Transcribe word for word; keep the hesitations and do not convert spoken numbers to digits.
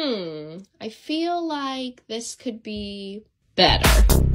Hmm, I feel like this could be better.